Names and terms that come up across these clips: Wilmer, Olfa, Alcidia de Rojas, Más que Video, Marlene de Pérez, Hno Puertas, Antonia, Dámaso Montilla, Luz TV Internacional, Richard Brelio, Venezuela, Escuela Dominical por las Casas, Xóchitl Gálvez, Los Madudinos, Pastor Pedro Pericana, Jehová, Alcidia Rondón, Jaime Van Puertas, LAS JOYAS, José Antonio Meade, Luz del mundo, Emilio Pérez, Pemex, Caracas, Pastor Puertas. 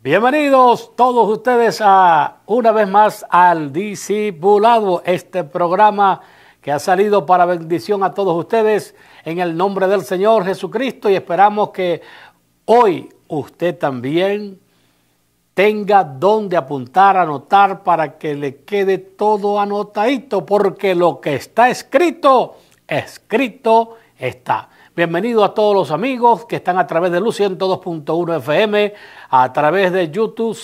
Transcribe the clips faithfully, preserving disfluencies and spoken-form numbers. Bienvenidos todos ustedes a una vez más al Discipulado, este programa que ha salido para bendición a todos ustedes en el nombre del Señor Jesucristo, y esperamos que hoy usted también tenga donde apuntar, anotar, para que le quede todo anotadito, porque lo que está escrito, escrito está. Bienvenido a todos los amigos que están a través de Luz ciento dos punto uno F M, a través de YouTube,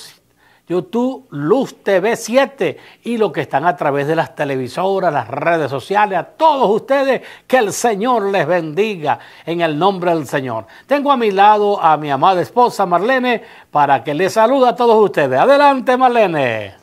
YouTube Luz T V siete, y los que están a través de las televisoras, las redes sociales. A todos ustedes, que el Señor les bendiga en el nombre del Señor. Tengo a mi lado a mi amada esposa Marlene para que les saluda a todos ustedes. Adelante, Marlene.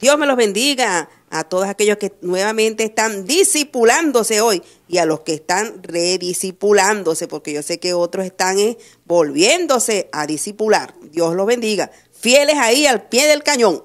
Dios me los bendiga a todos aquellos que nuevamente están discipulándose hoy y a los que están rediscipulándose, porque yo sé que otros están eh, volviéndose a discipular. Dios los bendiga. Fieles ahí al pie del cañón.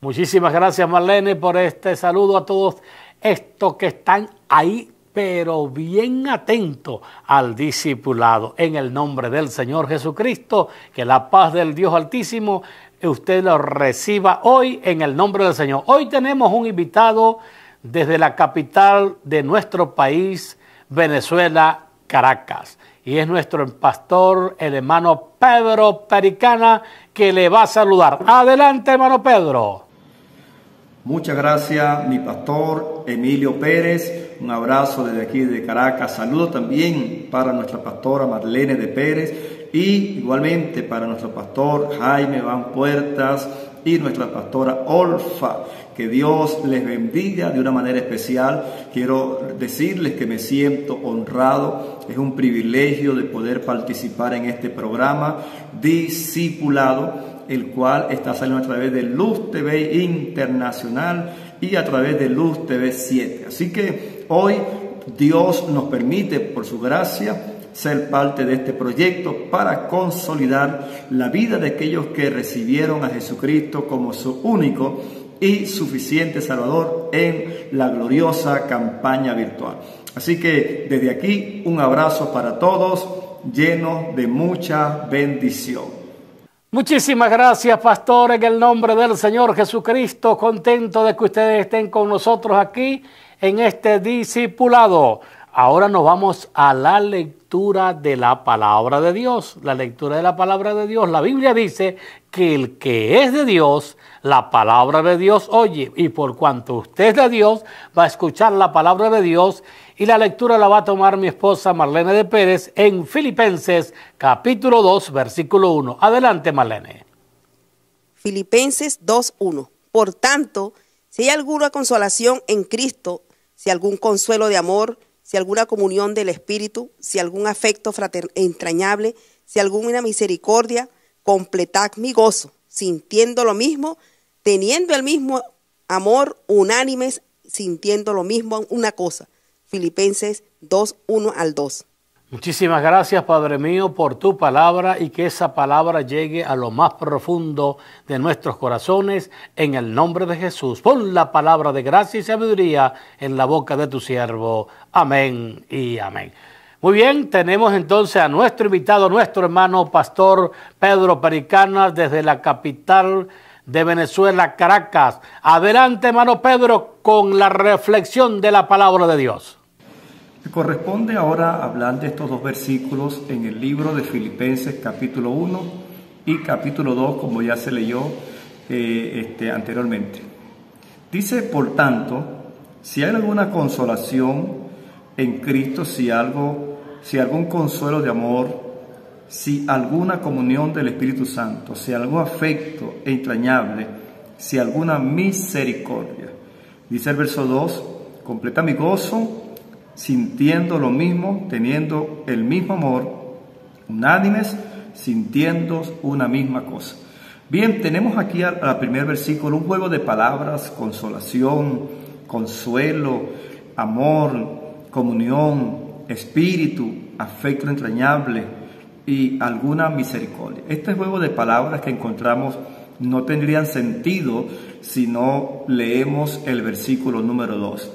Muchísimas gracias, Marlene, por este saludo a todos estos que están ahí, pero bien atento al discipulado. En el nombre del Señor Jesucristo, que la paz del Dios Altísimo usted lo reciba hoy en el nombre del Señor. Hoy tenemos un invitado desde la capital de nuestro país, Venezuela, Caracas. Y es nuestro pastor, el hermano Pedro Pericana, que le va a saludar. Adelante, hermano Pedro. Muchas gracias, mi pastor Emilio Pérez. Un abrazo desde aquí, de Caracas. Saludo también para nuestra pastora Marlene de Pérez y igualmente para nuestro pastor Jaime Van Puertas y nuestra pastora Olfa. Que Dios les bendiga de una manera especial. Quiero decirles que me siento honrado. Es un privilegio de poder participar en este programa Discipulado, el cual está saliendo a través de Luz T V Internacional y a través de Luz T V siete. Así que hoy Dios nos permite, por su gracia, ser parte de este proyecto para consolidar la vida de aquellos que recibieron a Jesucristo como su único y suficiente Salvador en la gloriosa campaña virtual. Así que desde aquí un abrazo para todos, lleno de mucha bendición. Muchísimas gracias, pastor, en el nombre del Señor Jesucristo. Contento de que ustedes estén con nosotros aquí en este discipulado. Ahora nos vamos a la lectura de la palabra de Dios. La lectura de la palabra de Dios. La Biblia dice que el que es de Dios, la palabra de Dios oye. Y por cuanto usted es de Dios, va a escuchar la palabra de Dios. Y la lectura la va a tomar mi esposa Marlene de Pérez en Filipenses, capítulo dos, versículo uno. Adelante, Marlene. Filipenses dos, uno. Por tanto, si hay alguna consolación en Cristo, si algún consuelo de amor, si alguna comunión del Espíritu, si algún afecto entrañable, si alguna misericordia, completad mi gozo, sintiendo lo mismo, teniendo el mismo amor, unánimes, sintiendo lo mismo una cosa. Filipenses dos, uno al dos. Muchísimas gracias, Padre mío, por tu palabra, y que esa palabra llegue a lo más profundo de nuestros corazones en el nombre de Jesús. Pon la palabra de gracia y sabiduría en la boca de tu siervo. Amén y amén. Muy bien, tenemos entonces a nuestro invitado, nuestro hermano pastor Pedro Pericana, desde la capital de Venezuela, Caracas. Adelante, hermano Pedro, con la reflexión de la palabra de Dios. Me corresponde ahora hablar de estos dos versículos en el libro de Filipenses capítulo uno y capítulo dos, como ya se leyó eh, este, anteriormente. Dice, por tanto, si hay alguna consolación en Cristo, si algo, si algún consuelo de amor, si alguna comunión del Espíritu Santo, si algún afecto entrañable, si alguna misericordia. Dice el verso dos, completa mi gozo, sintiendo lo mismo, teniendo el mismo amor, unánimes, sintiendo una misma cosa. Bien, tenemos aquí al primer versículo un juego de palabras: consolación, consuelo, amor, comunión, espíritu, afecto entrañable, y alguna misericordia. Este juego de palabras que encontramos no tendrían sentido si no leemos el versículo número dos.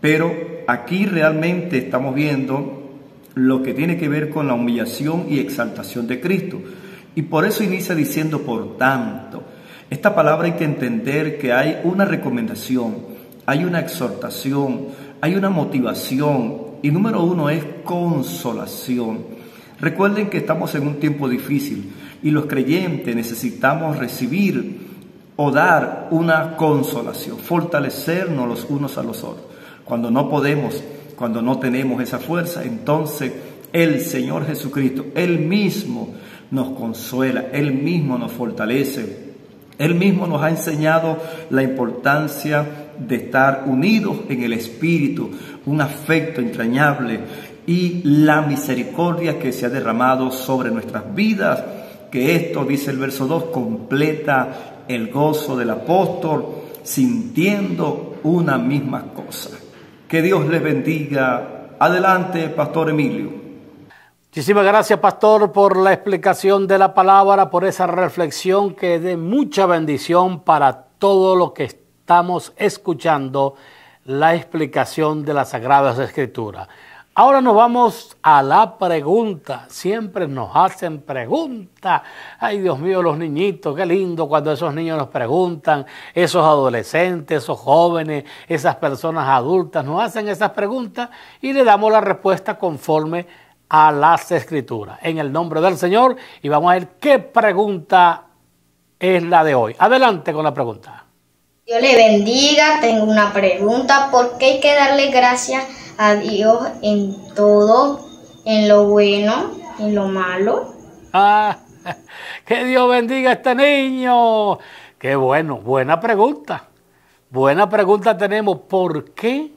Pero aquí realmente estamos viendo lo que tiene que ver con la humillación y exaltación de Cristo. Y por eso inicia diciendo, por tanto. Esta palabra hay que entender que hay una recomendación, hay una exhortación, hay una motivación. Y número uno es consolación. Recuerden que estamos en un tiempo difícil y los creyentes necesitamos recibir o dar una consolación, fortalecernos los unos a los otros. Cuando no podemos, cuando no tenemos esa fuerza, entonces el Señor Jesucristo, Él mismo nos consuela, Él mismo nos fortalece. Él mismo nos ha enseñado la importancia de estar unidos en el Espíritu, un afecto entrañable y la misericordia que se ha derramado sobre nuestras vidas, que esto, dice el verso dos, completa el gozo del apóstol, sintiendo una misma cosa. Que Dios les bendiga. Adelante, Pastor Emilio. Muchísimas gracias, Pastor, por la explicación de la palabra, por esa reflexión que es de mucha bendición para todo lo que estamos escuchando, la explicación de las Sagradas Escrituras. Ahora nos vamos a la pregunta. Siempre nos hacen preguntas. Ay, Dios mío, los niñitos, qué lindo cuando esos niños nos preguntan, esos adolescentes, esos jóvenes, esas personas adultas nos hacen esas preguntas y le damos la respuesta conforme a las Escrituras. En el nombre del Señor, y vamos a ver qué pregunta es la de hoy. Adelante con la pregunta. Dios le bendiga. Tengo una pregunta. ¿Por qué hay que darle gracias a Dios en todo, en lo bueno, en lo malo? Ah, que Dios bendiga a este niño. Qué bueno, buena pregunta. Buena pregunta tenemos. ¿Por qué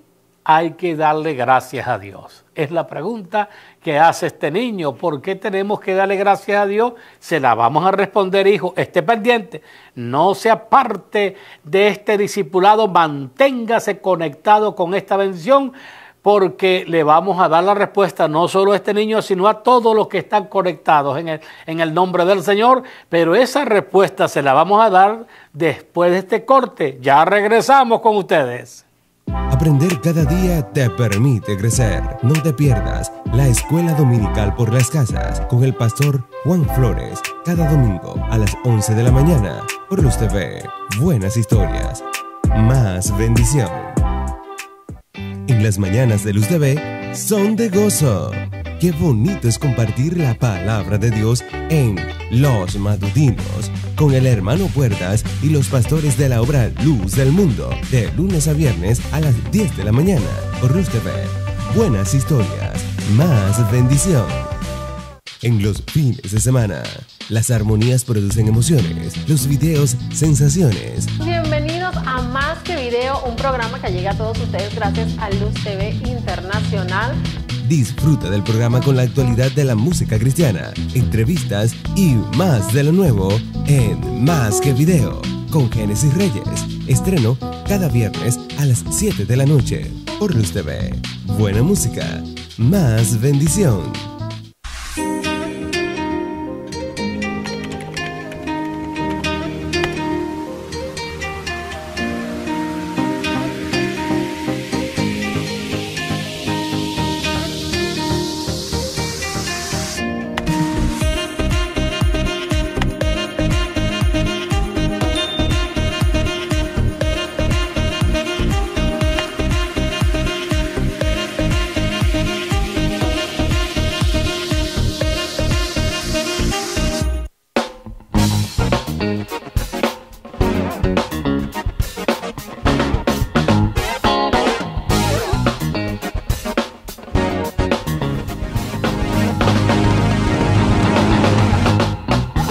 hay que darle gracias a Dios? Es la pregunta que hace este niño. ¿Por qué tenemos que darle gracias a Dios? Se la vamos a responder, hijo. Esté pendiente. No se aparte de este discipulado. Manténgase conectado con esta bendición, porque le vamos a dar la respuesta no solo a este niño, sino a todos los que están conectados en el, en el nombre del Señor. Pero esa respuesta se la vamos a dar después de este corte. Ya regresamos con ustedes. Aprender cada día te permite crecer. No te pierdas la Escuela Dominical por las Casas con el Pastor Juan Flores, cada domingo a las once de la mañana por Luz T V. Buenas historias, más bendición. En las mañanas de Luz T V son de gozo. Qué bonito es compartir la palabra de Dios en Los Madudinos con el hermano Puertas y los pastores de la obra Luz del Mundo, de lunes a viernes a las diez de la mañana por Luz T V. Buenas historias, más bendición. En los fines de semana, las armonías producen emociones, los videos, sensaciones. Bienvenidos a Más que Video, un programa que llega a todos ustedes gracias a Luz T V Internacional. Disfruta del programa con la actualidad de la música cristiana, entrevistas y más de lo nuevo en Más que Video con Génesis Reyes. Estreno cada viernes a las siete de la noche por Luz T V. Buena música, más bendición.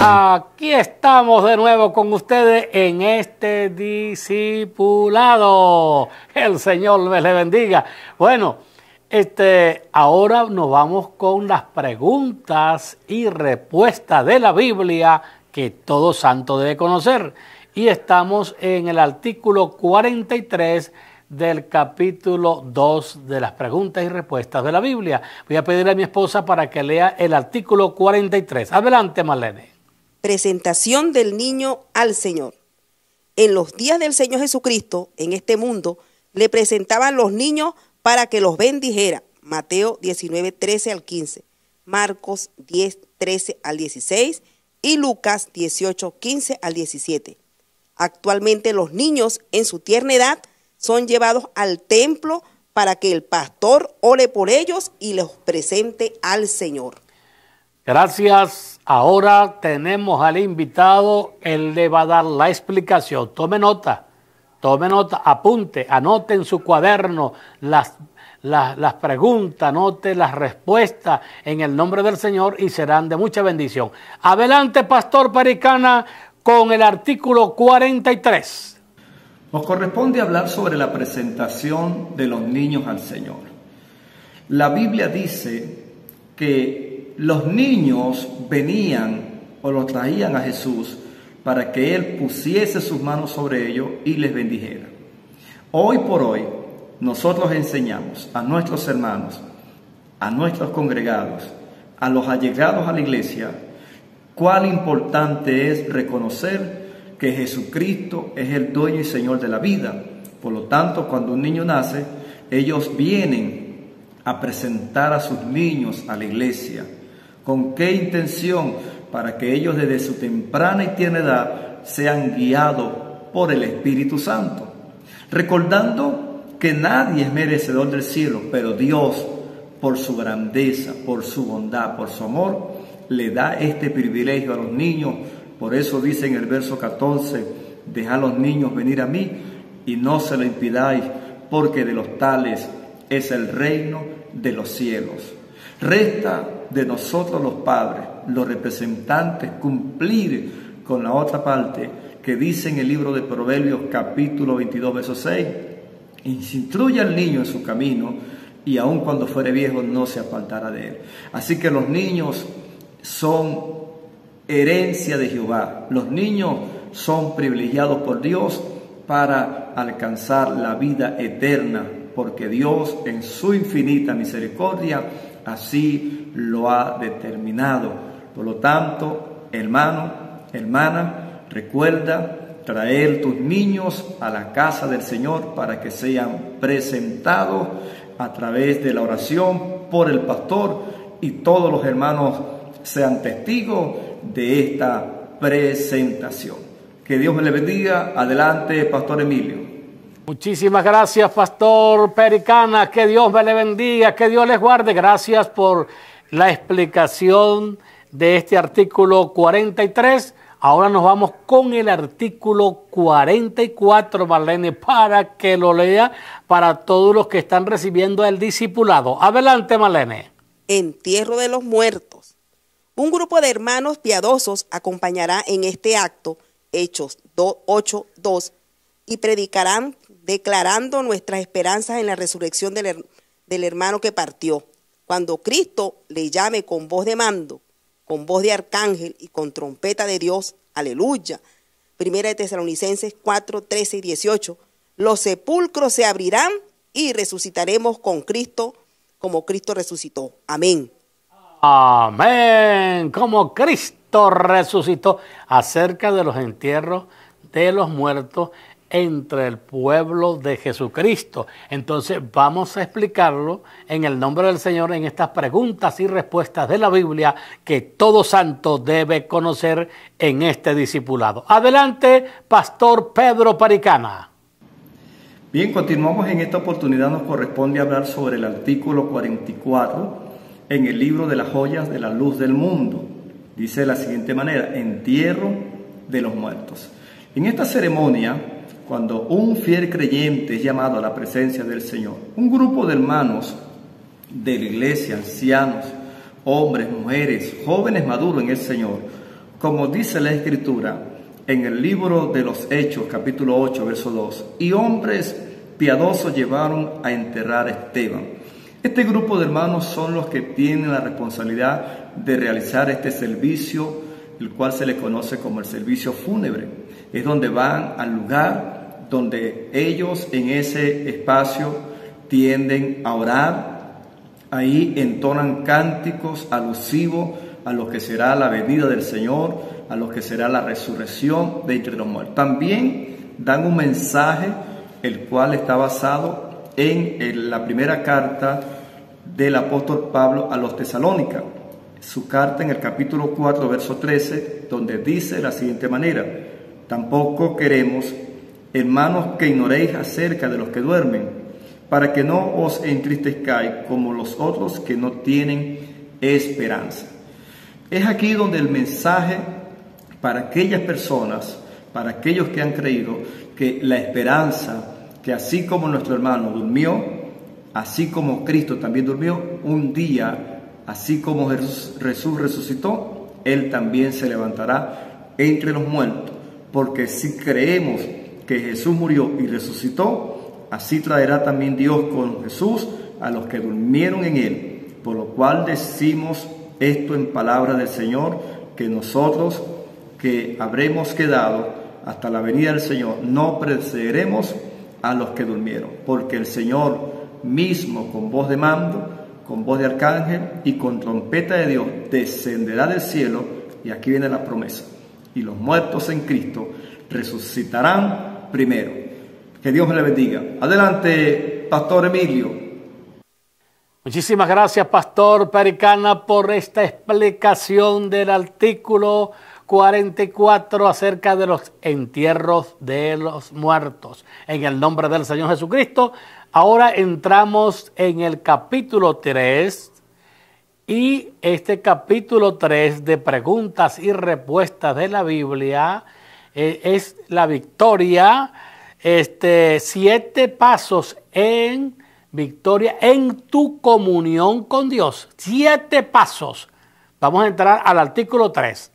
Aquí estamos de nuevo con ustedes en este discipulado. El Señor les bendiga. Bueno, este, ahora nos vamos con las preguntas y respuestas de la Biblia que todo santo debe conocer. Y estamos en el artículo cuarenta y tres del capítulo dos de las preguntas y respuestas de la Biblia. Voy a pedirle a mi esposa para que lea el artículo cuarenta y tres. Adelante, Marlene. Presentación del niño al Señor. En los días del Señor Jesucristo, en este mundo, le presentaban los niños para que los bendijera. Mateo diecinueve, trece al quince, Marcos diez, trece al dieciséis y Lucas dieciocho, quince al diecisiete. Actualmente los niños en su tierna edad son llevados al templo para que el pastor ore por ellos y los presente al Señor. Gracias. Ahora tenemos al invitado. Él le va a dar la explicación. Tome nota, tome nota, apunte, anote en su cuaderno las, las, las preguntas, anote las respuestas en el nombre del Señor y serán de mucha bendición. Adelante, Pastor Pericana, con el artículo cuarenta y tres. Nos corresponde hablar sobre la presentación de los niños al Señor. La Biblia dice que los niños venían o los traían a Jesús para que Él pusiese sus manos sobre ellos y les bendijera. Hoy por hoy nosotros enseñamos a nuestros hermanos, a nuestros congregados, a los allegados a la iglesia, cuán importante es reconocer que Jesucristo es el dueño y Señor de la vida. Por lo tanto, cuando un niño nace, ellos vienen a presentar a sus niños a la iglesia. ¿Con qué intención? Para que ellos desde su temprana y tierna edad sean guiados por el Espíritu Santo. Recordando que nadie es merecedor del cielo, pero Dios, por su grandeza, por su bondad, por su amor, le da este privilegio a los niños. Por eso dice en el verso catorce, dejad a los niños venir a mí y no se lo impidáis, porque de los tales es el reino de los cielos. Resta de nosotros los padres, los representantes, cumplir con la otra parte que dice en el libro de Proverbios capítulo veintidós, verso seis, instruye al niño en su camino y aun cuando fuere viejo no se apartará de él. Así que los niños son herencia de Jehová. Los niños son privilegiados por Dios para alcanzar la vida eterna, porque Dios en su infinita misericordia así lo ha determinado. Por lo tanto, hermano, hermana, recuerda traer tus niños a la casa del Señor para que sean presentados a través de la oración por el pastor y todos los hermanos sean testigos de esta presentación. Que Dios le bendiga. Adelante, Pastor Emilio. Muchísimas gracias, Pastor Pericana. Que Dios me le bendiga, que Dios les guarde. Gracias por la explicación de este artículo cuarenta y tres. Ahora nos vamos con el artículo cuarenta y cuatro, Marlene, para que lo lea para todos los que están recibiendo el discipulado. Adelante, Marlene. Entierro de los muertos. Un grupo de hermanos piadosos acompañará en este acto, Hechos ocho, dos, y predicarán declarando nuestras esperanzas en la resurrección del, her del hermano que partió, cuando Cristo le llame con voz de mando, con voz de arcángel y con trompeta de Dios. Aleluya. Primera de Tesalonicenses cuatro, trece y dieciocho. Los sepulcros se abrirán y resucitaremos con Cristo como Cristo resucitó. Amén. Amén, como Cristo resucitó, acerca de los entierros de los muertos entre el pueblo de Jesucristo. Entonces vamos a explicarlo en el nombre del Señor en estas preguntas y respuestas de la Biblia que todo santo debe conocer en este discipulado. Adelante, Pastor Pedro Pericana. Bien, continuamos. En esta oportunidad nos corresponde hablar sobre el artículo cuarenta y cuatro. En el libro de las joyas de la luz del mundo, dice de la siguiente manera: entierro de los muertos. En esta ceremonia, cuando un fiel creyente es llamado a la presencia del Señor, un grupo de hermanos de la iglesia, ancianos, hombres, mujeres, jóvenes maduros en el Señor, como dice la Escritura en el libro de los Hechos, capítulo ocho, verso dos, y hombres piadosos llevaron a enterrar a Esteban. Este grupo de hermanos son los que tienen la responsabilidad de realizar este servicio, el cual se le conoce como el servicio fúnebre. Es donde van al lugar donde ellos en ese espacio tienden a orar. Ahí entonan cánticos alusivos a lo que será la venida del Señor, a lo que será la resurrección de entre los muertos. También dan un mensaje, el cual está basado en, en la primera carta del apóstol Pablo a los Tesalónicas, su carta en el capítulo cuatro, verso trece, donde dice de la siguiente manera: tampoco queremos, hermanos, que ignoréis acerca de los que duermen, para que no os entristezcáis como los otros que no tienen esperanza. Es aquí donde el mensaje para aquellas personas, para aquellos que han creído, que la esperanza, que así como nuestro hermano durmió, así como Cristo también durmió, un día, así como Jesús resucitó, Él también se levantará entre los muertos. Porque si creemos que Jesús murió y resucitó, así traerá también Dios con Jesús a los que durmieron en Él. Por lo cual decimos esto en palabra del Señor, que nosotros que habremos quedado hasta la venida del Señor, no precederemos a los que durmieron, porque el Señor mismo, con voz de mando, con voz de arcángel y con trompeta de Dios, descenderá del cielo, y aquí viene la promesa, y los muertos en Cristo resucitarán primero. Que Dios me le bendiga. Adelante, Pastor Emilio. Muchísimas gracias, Pastor Pericana, por esta explicación del artículo cuarenta y cuatro acerca de los entierros de los muertos. En el nombre del Señor Jesucristo, ahora entramos en el capítulo tres, y este capítulo tres de preguntas y respuestas de la Biblia eh, es la victoria, este, siete pasos en victoria en tu comunión con Dios. Siete pasos. Vamos a entrar al artículo tres.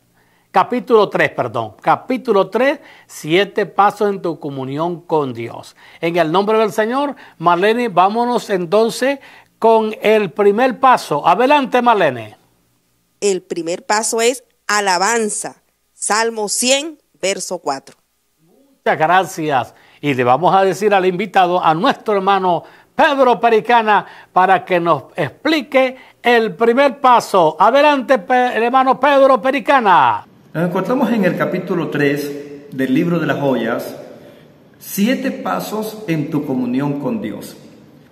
Capítulo tres, perdón. Capítulo tres, siete pasos en tu comunión con Dios. En el nombre del Señor, Marlene, vámonos entonces con el primer paso. Adelante, Marlene. El primer paso es alabanza. Salmo cien, verso cuatro. Muchas gracias. Y le vamos a decir al invitado, a nuestro hermano Pedro Pericana, para que nos explique el primer paso. Adelante, hermano Pedro Pericana. Nos encontramos en el capítulo tres del libro de las joyas, siete pasos en tu comunión con Dios.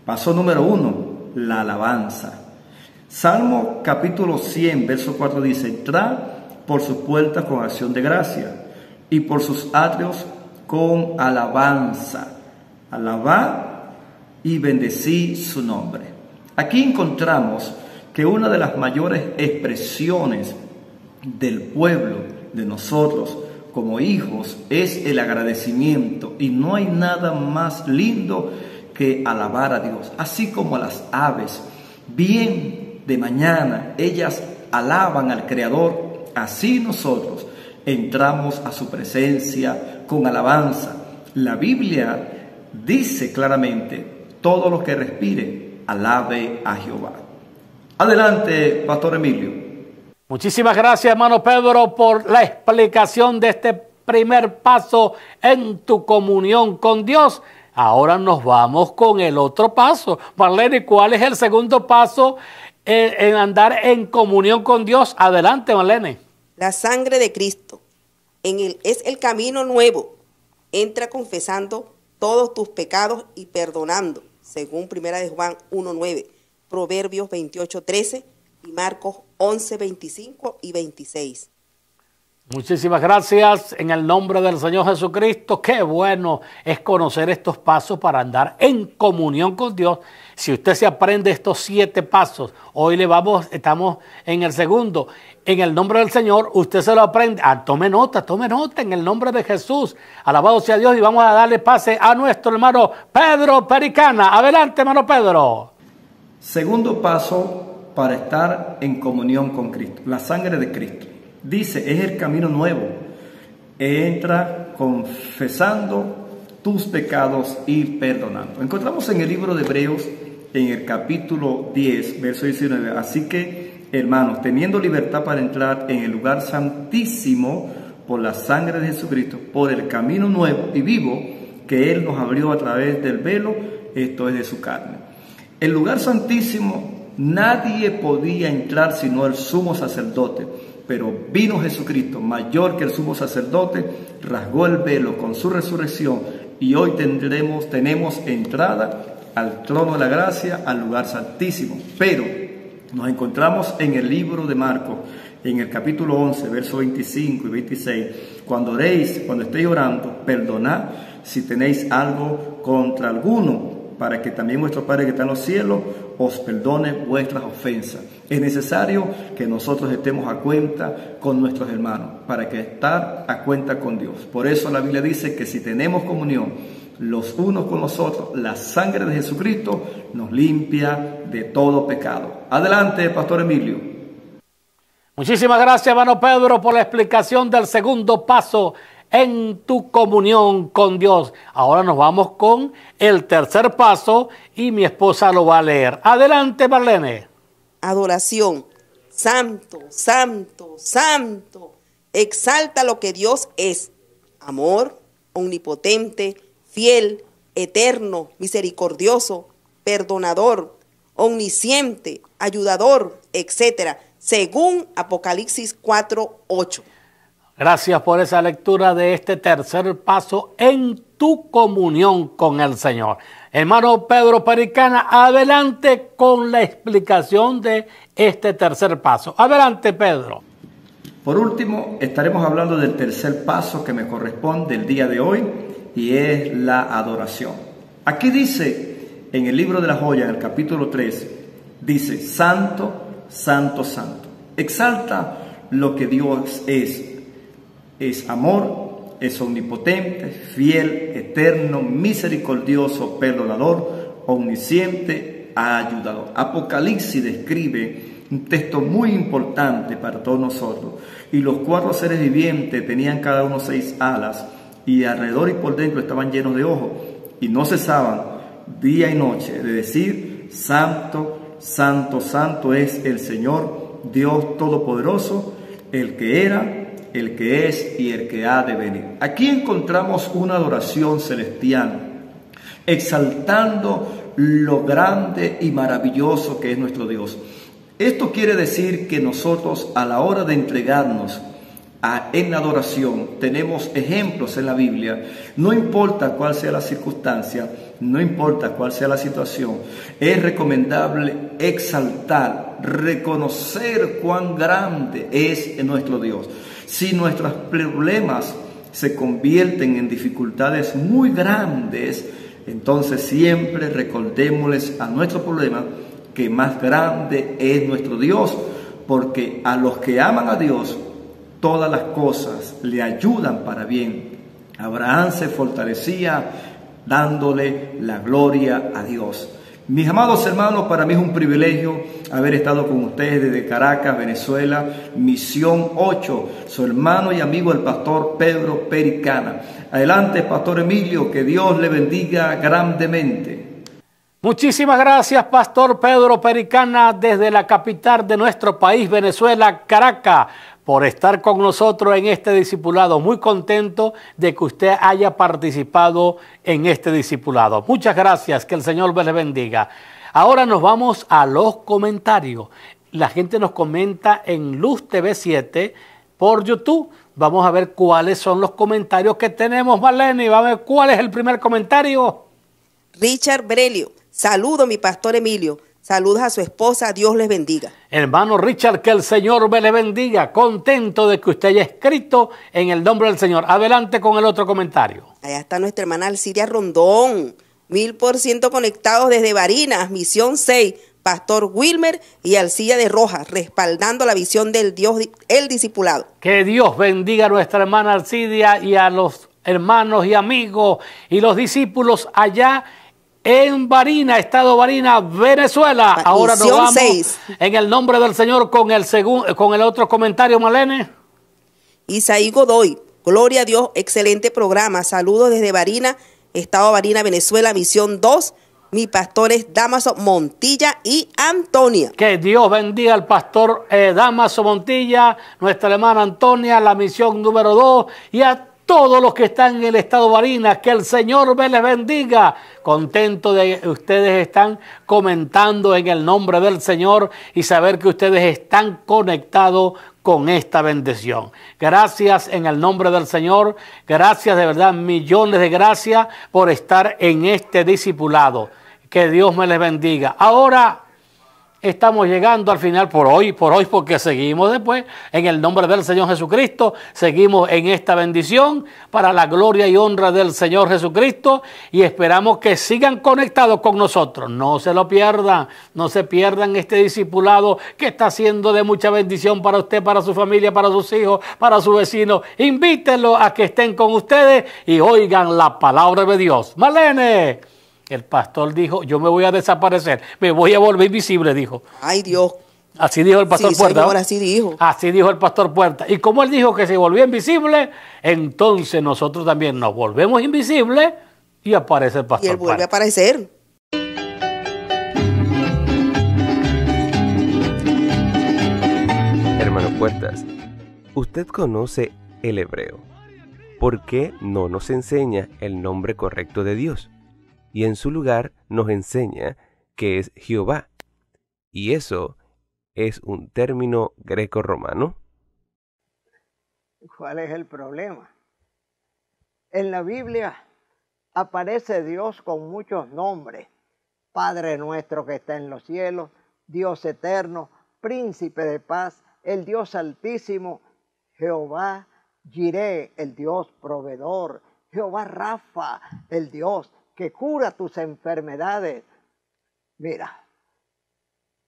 Paso número uno, la alabanza. Salmo capítulo cien, verso cuatro dice: entrad por sus puertas con acción de gracia y por sus atrios con alabanza. Alabad y bendecí su nombre. Aquí encontramos que una de las mayores expresiones del pueblo, de nosotros como hijos, es el agradecimiento, y no hay nada más lindo que alabar a Dios. Así como las aves, bien de mañana, ellas alaban al Creador, así nosotros entramos a su presencia con alabanza. La Biblia dice claramente: todo lo que respire, alabe a Jehová. Adelante, Pastor Emilio. Muchísimas gracias, hermano Pedro, por la explicación de este primer paso en tu comunión con Dios. Ahora nos vamos con el otro paso. Marlene, ¿cuál es el segundo paso en, en andar en comunión con Dios? Adelante, Marlene. La sangre de Cristo en el, es el camino nuevo. Entra confesando todos tus pecados y perdonando, según Primera de Juan uno nueve, Proverbios veintiocho trece y Marcos once veinticinco y veintiséis. Muchísimas gracias en el nombre del Señor Jesucristo. Qué bueno es conocer estos pasos para andar en comunión con Dios. Si usted se aprende estos siete pasos, hoy le vamos, estamos en el segundo. En el nombre del Señor, usted se lo aprende. Ah, tome nota, tome nota en el nombre de Jesús. Alabado sea Dios, y vamos a darle pase a nuestro hermano Pedro Pericana. Adelante, hermano Pedro. Segundo paso para estar en comunión con Cristo: la sangre de Cristo. Dice, es el camino nuevo. Entra confesando tus pecados y perdonando. Encontramos en el libro de Hebreos, en el capítulo diez, verso diecinueve. Así que, hermanos, teniendo libertad para entrar en el lugar santísimo por la sangre de Jesucristo, por el camino nuevo y vivo que Él nos abrió a través del velo, esto es de su carne. El lugar santísimo nadie podía entrar sino el sumo sacerdote, pero vino Jesucristo, mayor que el sumo sacerdote, rasgó el velo con su resurrección y hoy tendremos, tenemos entrada al trono de la gracia, al lugar santísimo. Pero nos encontramos en el libro de Marcos, en el capítulo once, versos veinticinco y veintiséis, cuando oréis, cuando estéis orando, perdonad si tenéis algo contra alguno, para que también vuestro Padre que está en los cielos os perdone vuestras ofensas. Es necesario que nosotros estemos a cuenta con nuestros hermanos, para que estar a cuenta con Dios. Por eso la Biblia dice que si tenemos comunión los unos con los otros, la sangre de Jesucristo nos limpia de todo pecado. Adelante, Pastor Emilio. Muchísimas gracias, hermano Pedro, por la explicación del segundo paso en tu comunión con Dios. Ahora nos vamos con el tercer paso y mi esposa lo va a leer. Adelante, Marlene. Adoración. Santo, santo, santo. Exalta lo que Dios es. Amor, omnipotente, fiel, eterno, misericordioso, perdonador, omnisciente, ayudador, etcétera, según Apocalipsis cuatro, ocho. Gracias por esa lectura de este tercer paso en tu comunión con el Señor. Hermano Pedro Pericana, adelante con la explicación de este tercer paso. Adelante, Pedro. Por último, estaremos hablando del tercer paso que me corresponde el día de hoy y es la adoración. Aquí dice, en el libro de la joya, en el capítulo tres, dice, santo, santo, santo. Exalta lo que Dios es. Es amor, es omnipotente, fiel, eterno, misericordioso, perdonador, omnisciente, ayudador. Apocalipsis describe un texto muy importante para todos nosotros. Y los cuatro seres vivientes tenían cada uno seis alas y alrededor y por dentro estaban llenos de ojos y no cesaban día y noche de decir, santo, santo, santo es el Señor, Dios Todopoderoso, el que era, el que es y el que ha de venir. Aquí encontramos una adoración celestial, exaltando lo grande y maravilloso que es nuestro Dios. Esto quiere decir que nosotros a la hora de entregarnos a, en la adoración, tenemos ejemplos en la Biblia. No importa cuál sea la circunstancia, no importa cuál sea la situación, es recomendable exaltar, reconocer cuán grande es nuestro Dios. Si nuestros problemas se convierten en dificultades muy grandes, entonces siempre recordémosles a nuestro problema que más grande es nuestro Dios, porque a los que aman a Dios, todas las cosas le ayudan para bien. Abraham se fortalecía dándole la gloria a Dios. Mis amados hermanos, para mí es un privilegio haber estado con ustedes desde Caracas, Venezuela, Misión ocho, su hermano y amigo el pastor Pedro Pericana. Adelante, pastor Emilio, que Dios le bendiga grandemente. Muchísimas gracias, pastor Pedro Pericana, desde la capital de nuestro país, Venezuela, Caracas, por estar con nosotros en este discipulado. Muy contento de que usted haya participado en este discipulado. Muchas gracias, que el Señor les bendiga. Ahora nos vamos a los comentarios. La gente nos comenta en Luz T V siete por YouTube. Vamos a ver cuáles son los comentarios que tenemos, Marlene. Vamos a ver cuál es el primer comentario. Richard Brelio, saludo mi pastor Emilio. Saludos a su esposa, Dios les bendiga. Hermano Richard, que el Señor me le bendiga. Contento de que usted haya escrito en el nombre del Señor. Adelante con el otro comentario. Allá está nuestra hermana Alcidia Rondón, mil por ciento conectados desde Barinas, Misión seis, Pastor Wilmer y Alcidia de Rojas, respaldando la visión del Dios, el discipulado. Que Dios bendiga a nuestra hermana Alcidia y a los hermanos y amigos y los discípulos allá en Barinas, Estado Barinas, Venezuela. Ahora nos vamos seis. En el nombre del Señor con el, con el otro comentario, Marlene. Isaí Godoy, gloria a Dios, excelente programa. Saludos desde Barinas, Estado Barinas, Venezuela, Misión dos. Mi pastor es Dámaso Montilla y Antonia. Que Dios bendiga al pastor eh, Dámaso Montilla, nuestra hermana Antonia, la misión número dos y a todos los que están en el estado Barinas, que el Señor me les bendiga. Contento de que ustedes están comentando en el nombre del Señor y saber que ustedes están conectados con esta bendición. Gracias en el nombre del Señor. Gracias de verdad, millones de gracias por estar en este discipulado. Que Dios me les bendiga. Ahora estamos llegando al final por hoy, por hoy, porque seguimos después, en el nombre del Señor Jesucristo, seguimos en esta bendición para la gloria y honra del Señor Jesucristo y esperamos que sigan conectados con nosotros. No se lo pierdan, no se pierdan este discipulado que está siendo de mucha bendición para usted, para su familia, para sus hijos, para sus vecinos. Invítenlos a que estén con ustedes y oigan la palabra de Dios. Marlene. El pastor dijo, yo me voy a desaparecer, me voy a volver visible, dijo. Ay, Dios. Así dijo el pastor sí, Puerta. Señor, así dijo. Así dijo el pastor Puerta. Y como él dijo que se volvió invisible, entonces nosotros también nos volvemos invisibles y aparece el pastor Puerta. Y él vuelve Puerta. a aparecer. Hermano Puertas, usted conoce el hebreo. ¿Por qué no nos enseña el nombre correcto de Dios? Y en su lugar nos enseña que es Jehová. Y eso es un término greco-romano. ¿Cuál es el problema? En la Biblia aparece Dios con muchos nombres. Padre nuestro que está en los cielos, Dios eterno, Príncipe de paz, el Dios altísimo, Jehová Jireh, el Dios proveedor, Jehová Rafa, el Dios que cura tus enfermedades. Mira,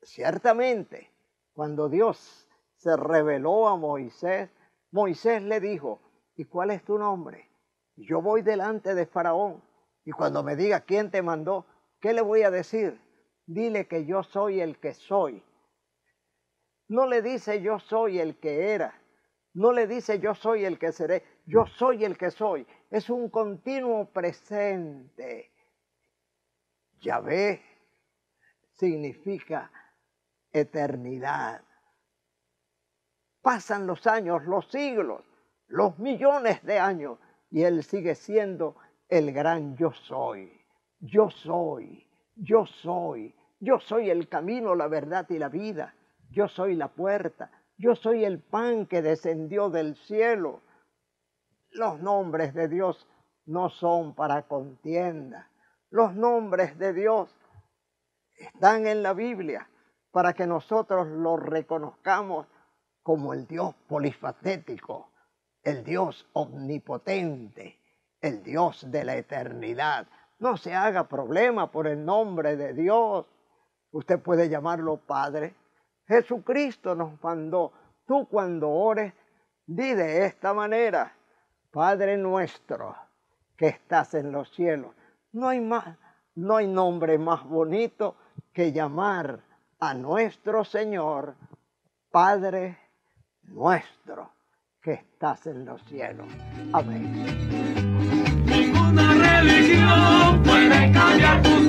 ciertamente, cuando Dios se reveló a Moisés, Moisés le dijo, ¿y cuál es tu nombre? Yo voy delante de Faraón, y cuando me diga quién te mandó, ¿qué le voy a decir? Dile que yo soy el que soy. No le dice yo soy el que era, no le dice yo soy el que seré, yo soy el que soy. Es un continuo presente. Yahvé significa eternidad. Pasan los años, los siglos, los millones de años, y Él sigue siendo el gran yo soy. Yo soy, yo soy, yo soy el camino, la verdad y la vida. Yo soy la puerta, yo soy el pan que descendió del cielo. Los nombres de Dios no son para contienda. Los nombres de Dios están en la Biblia para que nosotros los reconozcamos como el Dios polifacético, el Dios omnipotente, el Dios de la eternidad. No se haga problema por el nombre de Dios. Usted puede llamarlo Padre. Jesucristo nos mandó, tú cuando ores, di de esta manera: Padre nuestro que estás en los cielos. No hay más, no hay nombre más bonito que llamar a nuestro Señor, Padre nuestro que estás en los cielos. Amén. Ninguna religión puede cambiar tu